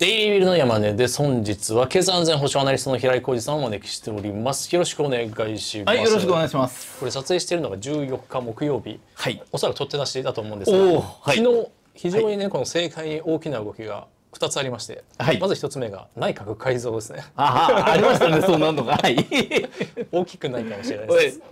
デイリービルの山根です。本日は経済安全保障アナリストの平井浩二さんをお招きしております。よろしくお願いします。はい、よろしくお願いします。これ撮影しているのが14日木曜日。はい。おそらく取って出しだと思うんですが、はい、昨日非常にね、この政界に大きな動きが2つありまして、はい、まず1つ目が内閣改造ですね。ありましたね、そんなのが。はい。大きくないかもしれないです。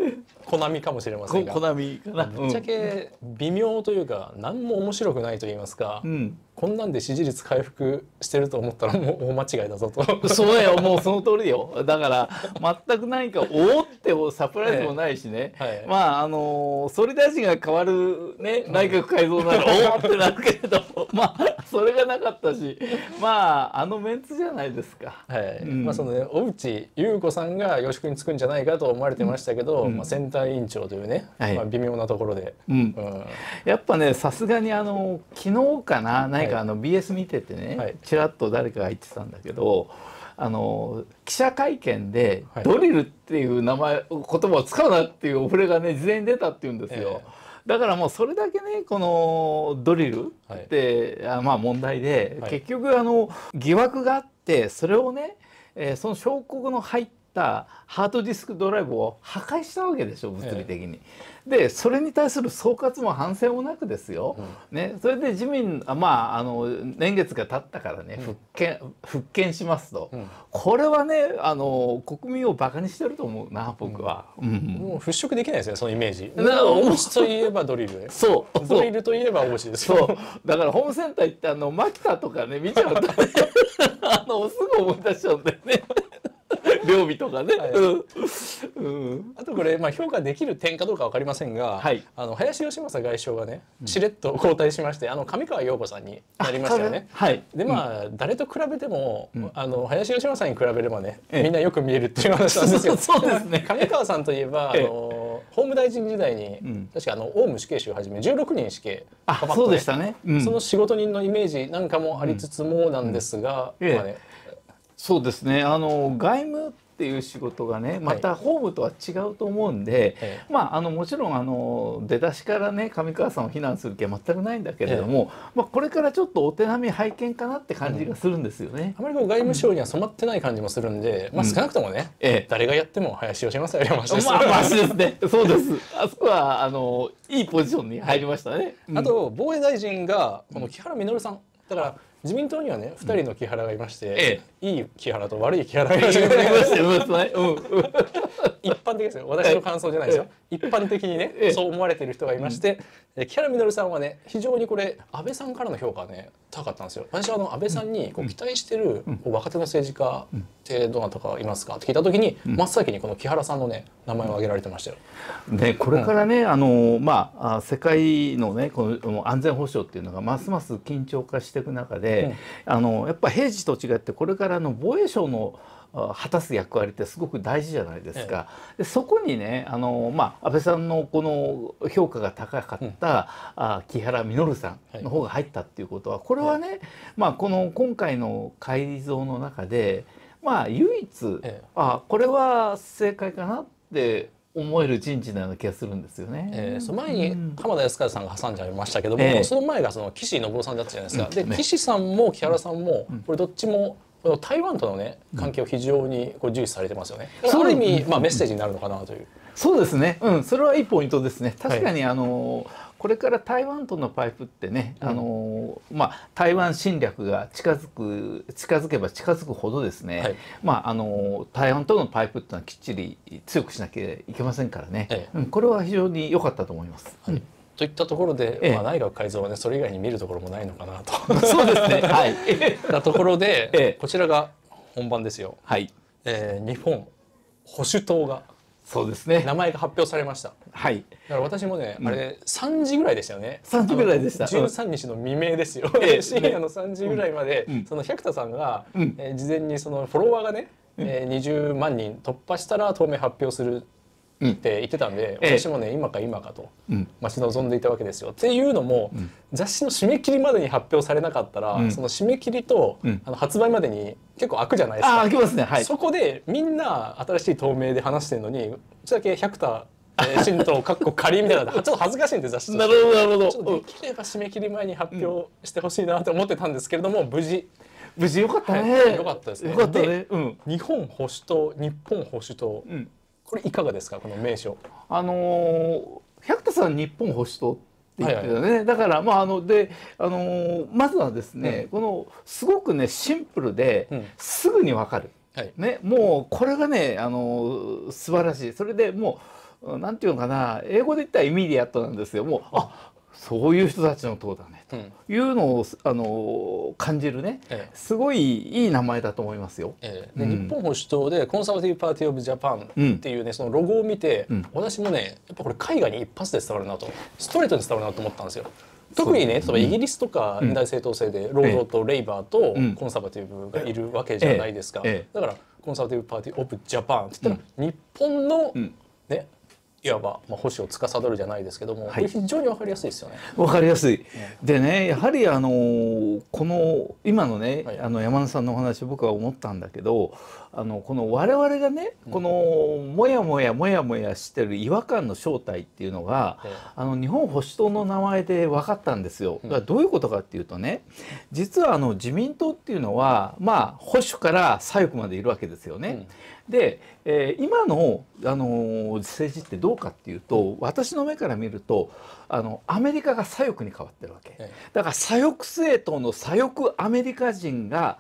小波かもしれませんが。小波かな。ぶっちゃけ微妙というか、何も面白くないと言いますか。うん。こんなんで支持率回復してると思ったらもう大間違いだぞと。そうだよ、もうその通りよ。だから全く何かおおってサプライズもないしね、はい、まあ総理大臣が変わる、ね、内閣改造ならおおってなるけれどまあそれがなかったし、まああのメンツじゃないですか。小渕優子さんが予祝につくんじゃないかと思われてましたけど、うん、まあ選対委員長というね、はい、まあ微妙なところで、やっぱね、さすがに昨日かな、はい、BS 見ててね、ちらっと誰かが言ってたんだけど、記者会見で「ドリル」っていう名前、言葉を使うなっていうお触れがね、事前に出たっていうんですよ。だからもうそれだけね、このドリルって、まあ問題で、結局疑惑があって、それをね、その証拠の入ったハードディスクドライブを破壊したわけでしょ、物理的に。でそれに対する総括も反省もなくですよ、ね、それで自民、まあ年月が経ったからね、復権しますと、これはね、国民をバカにしてると思うな、僕は。もう払拭できないですね、そのイメージ。大石といえばドリル、そうドリルといえば大石ですよ。そうだからホームセンター行って牧田とかね、見ちゃうとねすぐ思い出しちゃうんだよね、料理とかね。あとこれ、まあ、評価できる点かどうか分かりませんが、はい、林芳正外相がね、しれっと交代しまして、上川陽子さんになりましたよね。はい、でまあ、誰と比べても、林芳正さんに比べればね、みんなよく見えるっていう話なんですよ。そうですね。上川さんといえば、法務大臣時代に、確かオウム死刑囚をはじめ16人死刑かかった、ね、そうでしたね。その4、5人のイメージなんかもありつつもなんですが、そうですね、外務っていう仕事がね、また法務とは違うと思うんで、はい、まあ、もちろん出だしからね、上川さんを非難する気は全くないんだけれども、まあ、これからちょっとお手並み拝見かなって感じがするんですよね。あまりこう外務省には染まってない感じもするんで、まあ、少なくともね、誰がやっても林芳正よりはマシです。まあマシですね。そうです。あそこはいいポジションに入りましたね。あと防衛大臣がこの木原稔さんだから、自民党にはね、2人の木原がいまして、いい木原と悪い木原がいまして、一般的ですよ、私の感想じゃないですよ、一般的にね、そう思われている人がいまして、木原稔さんはね、非常にこれ安倍さんからの評価がね、高かったんですよ。私は安倍さんにこう期待してる若手の政治家ってどなたかいますかって聞いたときに、真っ先にこの木原さんのね、名前を挙げられてましたよ。でこれからね、まあ世界のね、この安全保障っていうのがますます緊張化していく中で、やっぱ平時と違ってこれからの防衛省の果たす役割ってすごく大事じゃないですか。でそこにね、まあ、安倍さんのこの評価が高かった、木原稔さんの方が入ったっていうことは、これはね、まあ、この今回の改造の中で、まあ、唯一、これは正解かなって思える人事なような気がするんですよね。その前に浜田靖一さんが挟んじゃいましたけども、その前がその岸信夫さんだったじゃないですか。で岸さんも木原さんも、これどっちも台湾とのね、関係を非常にこう重視されてますよね。ある意味、まあ、メッセージになるのかなという。そうですね、それはいいポイントですね。確かにこれから台湾とのパイプってね、まあ、台湾侵略が近づけば近づくほどですね、まあ、台湾とのパイプっていうのはきっちり強くしなきゃいけませんからね、これは非常に良かったと思います。といったところで、まあ、内閣改造はね、それ以外に見るところもないのかなと。そうですね。はい。なところで、こちらが本番ですよ。はい。日本保守党が。そうですね。名前が発表されました。はい。だから私もね、あれ3時ぐらいでしたよね。3時ぐらいでした。13日の未明ですよ。深夜の3時ぐらいまで、その百田さんが、事前にそのフォロワーがね、20万人突破したら当面発表するって言ってたんで、私もね、今かと待ち望んでいたわけですよ。っていうのも、雑誌の締め切りまでに発表されなかったら、その締め切りと発売までに結構開くじゃないですか。開きますね。はい。そこでみんな新しい透明で話してるのに、うちだけ百田新党かっこ仮みたいな、ちょっと恥ずかしいんで雑誌として。なるほどなるほど。ちょっとできれば締め切り前に発表してほしいなと思ってたんですけれども、無事。無事よかったね。よかったですね。日本保守党、日本保守党、これいかがですか、この名称。百田さん日本保守党って言ってたね。だからまあまずはですね、このすごくねシンプルですぐにわかるね、もうこれがね素晴らしい。それでもうなんていうのかな、英語で言ったらイミディアットなんですよ。もうあ、そういう人たちの党だねというのを感じるね、すごいいい名前だと思いますよ。日本保守党でコンサバティブ・パーティー・オブ・ジャパンっていうね、そのロゴを見て、私もねやっぱこれ海外に一発で伝わるなと、ストレートに伝わるなと思ったんですよ。特にね、例えばイギリスとか大政党制で労働とレイバーとコンサバティブがいるわけじゃないですか。だからコンサバティブ・パーティー・オブ・ジャパンって言ったら日本のね、いわば保守を司るじゃないですけども、はい、非常にわかりやすいですよね。わかりやすい。でね、やはりこの今のね、はい、山田さんのお話僕は思ったんだけど、この我々がねこのもやもやしてる違和感の正体っていうのが、日本保守党の名前で分かったんですよ。だからどういうことかっていうとね、実は自民党っていうのはまあ保守から左翼までいるわけですよね。で、今の政治ってどうかっていうと、私の目から見るとアメリカが左翼に変わってるわけ。だから左翼政党の左翼アメリカ人が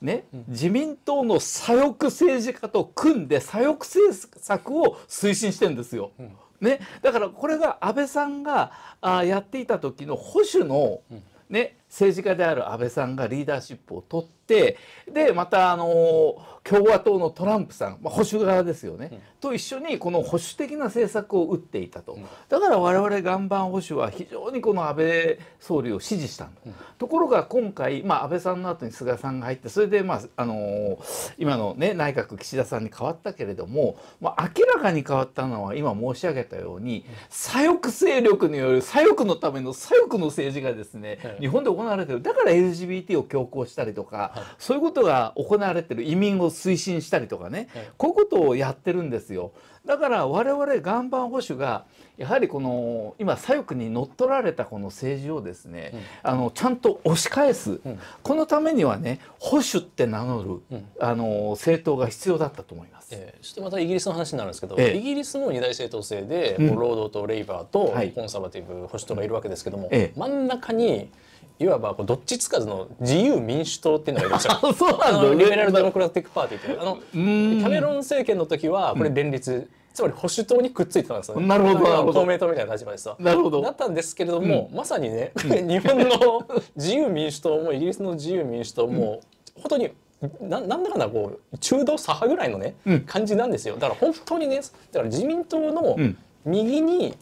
ね、自民党の左翼政治家と組んで左翼政策を推進してるんですよ。ね、だからこれが安倍さんがやっていた時の保守の、ね、政治家である安倍さんがリーダーシップを取って、でまた共和党のトランプさん、保守側ですよね、と一緒にこの保守的な政策を打っていたと。だから我々岩盤保守は非常にこの安倍総理を支持したんだ。ところが今回、安倍さんの後に菅さんが入って、それで今のね内閣岸田さんに変わったけれども、明らかに変わったのは今申し上げたように、左翼勢力による左翼のための左翼の政治がですね、日本で行われてる。だから LGBT を強行したりとか、そういうことが行われてる、移民を推進したりとかね、こういうことをやってるんですよ。だから我々岩盤保守がやはりこの今左翼に乗っ取られたこの政治をですね、ちゃんと押し返す、このためにはね保守って名乗る政党が必要だったと思います。そしてまたイギリスの話になるんですけど、イギリスも二大政党制で、労働とレイバーとコンサバティブ保守党がいるわけですけども、真ん中にいわばどっちつかずの自由民主党っていうのがいらっしゃる。そうなんだ。リベラル・デモクラティック・パーティーっていう、キャメロン政権の時はこれ連立、つまり保守党にくっついてたんですよね。なるほど。公明党みたいな立場でさ、なるほどだったんですけれども、まさにね日本の自由民主党もイギリスの自由民主党も本当になんだかんだこう中道左派ぐらいのね感じなんですよ。だから本当にね、だから自民党の右に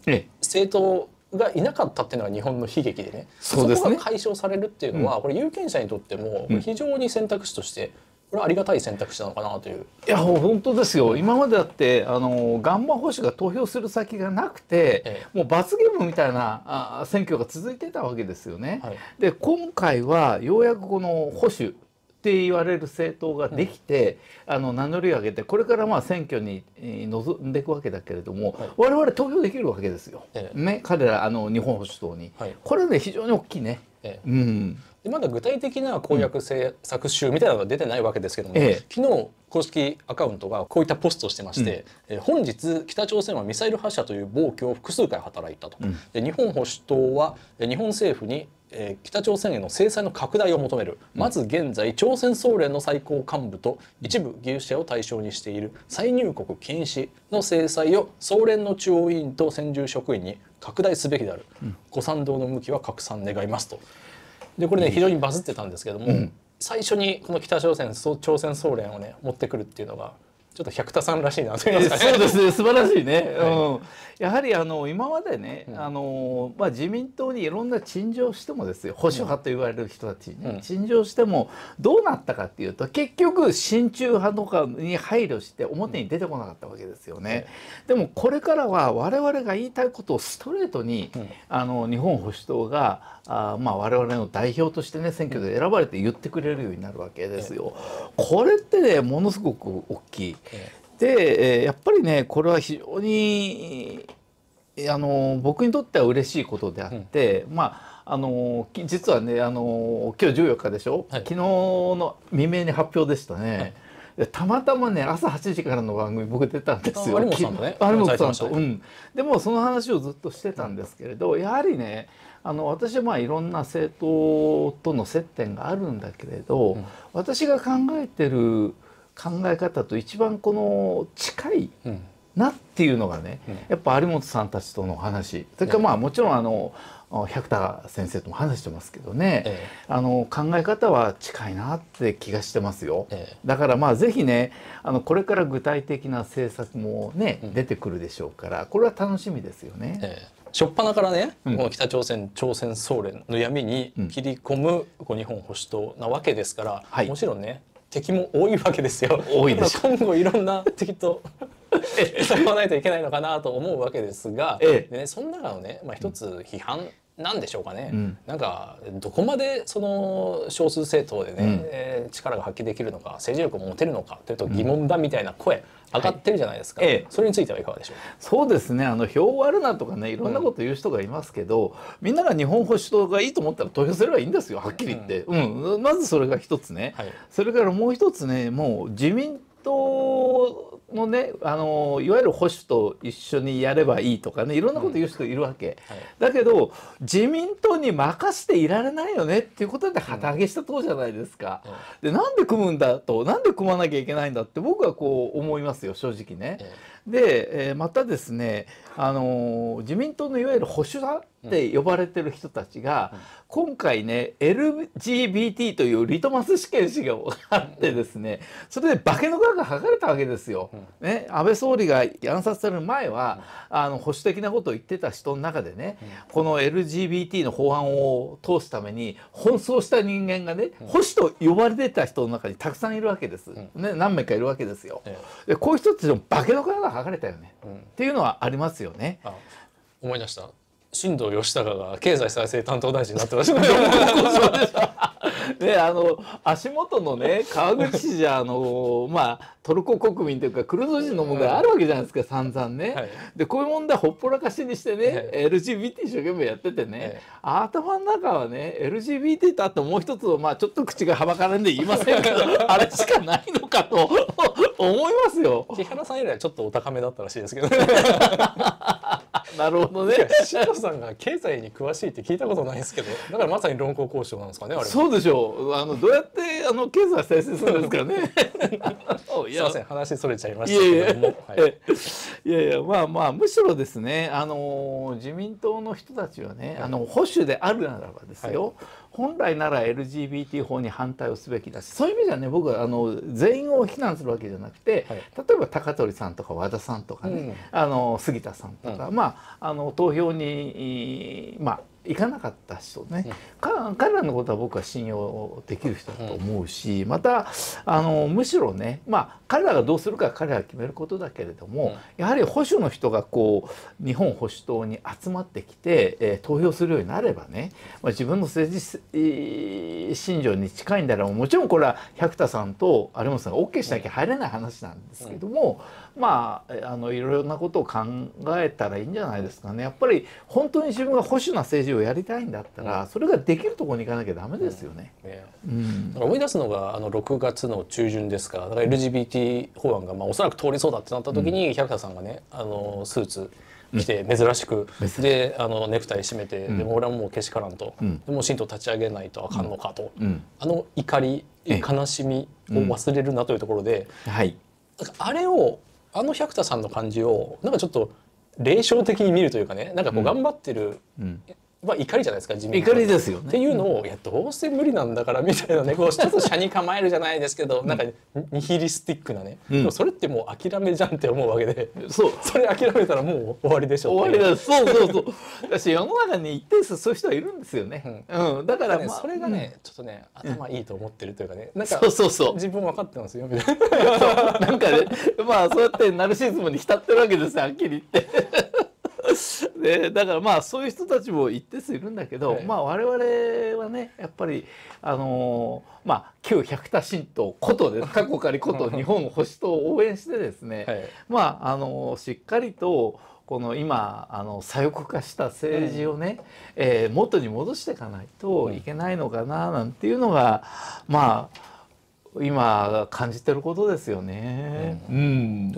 政党がいなかったっていうのが日本の悲劇でね、そうですね、そこが解消されるっていうのは、これ有権者にとっても非常に選択肢としてこれはありがたい選択肢なのかなという。いや本当ですよ。今までだって岩盤保守が投票する先がなくて、もう罰ゲームみたいな選挙が続いてたわけですよね。で今回はようやくこの保守って言われる政党ができて、名乗り上げて、これから選挙に臨んでいくわけだけれども、我々投票できるわけですよ、ね、彼ら日本保守党に。これね非常に大きいね。まだ具体的な公約政策集みたいなのが出てないわけですけども、昨日公式アカウントがこういったポストをしてまして「本日北朝鮮はミサイル発射という暴挙を複数回働いた」と。で日本保守党は日本政府に北朝鮮への制裁の拡大を求める。まず現在朝鮮総連の最高幹部と一部技術者を対象にしている再入国禁止の制裁を総連の中央委員と専従職員に拡大すべきである。ご賛同の向きは拡散願いますと。でこれね非常にバズってたんですけども、最初にこの北朝鮮総連をね持ってくるっていうのがちょっと百田さんらしいなと思いますね。そうですね、素晴らしいね。やはり今までね、自民党にいろんな陳情してもですよ、保守派と言われる人たちに、陳情してもどうなったかっていうと、結局親中派とかに配慮して表に出てこなかったわけですよね。でもこれからは我々が言いたいことをストレートに、日本保守党が我々の代表としてね選挙で選ばれて言ってくれるようになるわけですよ。これってねものすごく大きい。でやっぱりねこれは非常に僕にとっては嬉しいことであって、実はね、今日14日でしょ、はい、昨日の未明に発表でしたね。はい、たまたまね朝8時からの番組僕出たんですよ。有本さんとね。有本さんと、うん。でもその話をずっとしてたんですけれど、やはりね私はまあいろんな政党との接点があるんだけれど、うん、私が考えてる考え方と一番この近いなっていうのがね、うん、やっぱ有本さんたちとの話。それからまあもちろん百田先生とも話してますけどね、考え方は近いなって気がしてますよ。だからまあぜひねこれから具体的な政策もね、うん、出てくるでしょうから、これは楽しみですよね。初っ端からね、この北朝鮮、朝鮮総連の闇に切り込む日本保守党なわけですから、はい、もちろんね敵も多いわけですよ。多いでしょ。今後いろんな敵と戦わないといけないのかなと思うわけですが、でね、その中のね、一つ批判なんでしょうかね、うん、なんかどこまでその少数政党でね、うん、力が発揮できるのか、政治力を持てるのかというと疑問だみたいな声、うん、上がってるじゃないですか、はい、それについてはいかがでしょうか。そうですね、票を割るなとかね、いろんなこと言う人がいますけど、うん、みんなが日本保守党がいいと思ったら投票すればいいんですよ、はっきり言って、うんうん、まずそれが一つね、はい、それからもう一つね、もう自民党のね、いわゆる保守と一緒にやればいいとかね、いろんなこと言う人いるわけ、うん、はい、だけど自民党に任せていられないよねっていうことで旗揚げしたとこじゃないですか、うん、でなんで組むんだと、なんで組まなきゃいけないんだって僕はこう思いますよ、正直ね。で、またですね自民党のいわゆる保守派って呼ばれてる人たちが、うん、今回ね LGBT というリトマス試験紙があってですね、それで化けの皮が剥がれたわけですよ。うん、ね、安倍総理が暗殺される前は、うん、保守的なことを言ってた人の中でね、うん、この LGBT の法案を通すために奔走した人間がね、うん、保守と呼ばれてた人の中にたくさんいるわけです、うん、ね、何名かいるわけですよ。でこういう人たちの化けの皮が剥がれたよね、うん、っていうのはありますよね。思い出した、新藤義孝が経済再生担当大臣になってましたね。足元のね川口市じゃまあトルコ国民というかクルド人の問題あるわけじゃないですか、散々ね。はい、でこういう問題ほっぽらかしにしてね、はい、LGBT 一生懸命やっててね、はい、頭の中はね LGBT とあともう一つを、まあちょっと口がはばからんで言いませんけどあれしかないのかと思いますよ。木原さん以来ちょっとお高めだったらしいですけどね。なるほどね。シャロさんが経済に詳しいって聞いたことないですけど、だからまさに論考交渉なんですかね、あれ。そうでしょう。どうやって経済再生するんですかね。すいません、話それちゃいましたけども。いやいや、まあまあむしろですね、自民党の人たちはね、保守であるならばですよ。はい、本来なら LGBT 法に反対をすべきだし、そういう意味ではね僕は全員を非難するわけじゃなくて、はい、例えば高取さんとか和田さんとかね、うん、杉田さんとか、うん、まあ投票にまあ行かなかった人ね、うん、彼らのことは僕は信用できる人だと思うし、うん、またむしろね、まあ彼らがどうするか彼らが決めることだけれども、うん、やはり保守の人がこう日本保守党に集まってきて、投票するようになればね、まあ、自分の政治信条に近いんだらもちろんこれは百田さんと有本さんが OK しなきゃ入れない話なんですけども、うん、まあいろいろなことを考えたらいいんじゃないですかね。やっぱり本当に自分が保守な政治をやりたいんだったら、うん、それができるところに行かなきゃダメですよね。思い出すのが6月の中旬ですから、だから LGBT 法案がまあおそらく通りそうだってなった時に、うん、百田さんがねスーツ着て珍しく、うん、でネクタイ締めて、うん、でも俺はもうけしからんと、うん、でも新党立ち上げないとあかんのかと、うん、怒り悲しみを忘れるなというところで、あれを百田さんの感じをなんかちょっと霊障的に見るというかね、なんかこう頑張ってる。うんうん、まあ怒りじゃないですか、自民党怒りですよねっていうのを、いやどうせ無理なんだからみたいなね、こうちょっと斜に構えるじゃないですけどなんかニヒリスティックなね、うん、でもそれってもう諦めじゃんって思うわけで、そうそれ諦めたらもう終わりでしょう、終わりだ、そうそうそうだし世の中に一定数そういう人はいるんですよね、うんうん、だから、ね、まあ、それがね、うん、ちょっとね頭いいと思ってるというかね、なんか自分分かってますよみたいななんかね、まあそうやってナルシズムに浸ってるわけですよ、はっきり言ってでだからまあそういう人たちも一定数いるんだけど、はい、まあ我々はねやっぱりまあ旧百田新党ことです、過去仮こと日本保守党を応援してですね、はい、まあしっかりとこの今左翼化した政治をね、元に戻していかないといけないのかななんていうのが、まあ今感じてることですよね。と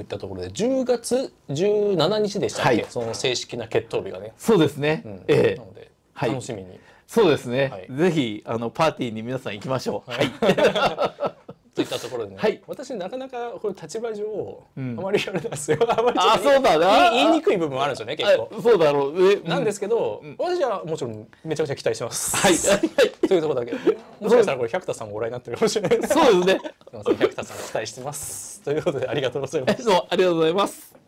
いったところで10月17日でしたっけ、その正式な決闘日がね。そうですね。なので楽しみに。そうですね。ぜひパーティーに皆さん行きましょう。といったところでね。私なかなかこの立場上あまり言われないですよ。あ、そうだな。言いにくい部分もあるんですよね。結構。そうだろう。なんですけど、私はもちろんめちゃくちゃ期待してます。はい。というところだけもしかしたらこれ百田さんもご覧になってるかもしれないです。そうですね。百田さん期待してます。ということでありがとうございます。どうもありがとうございます。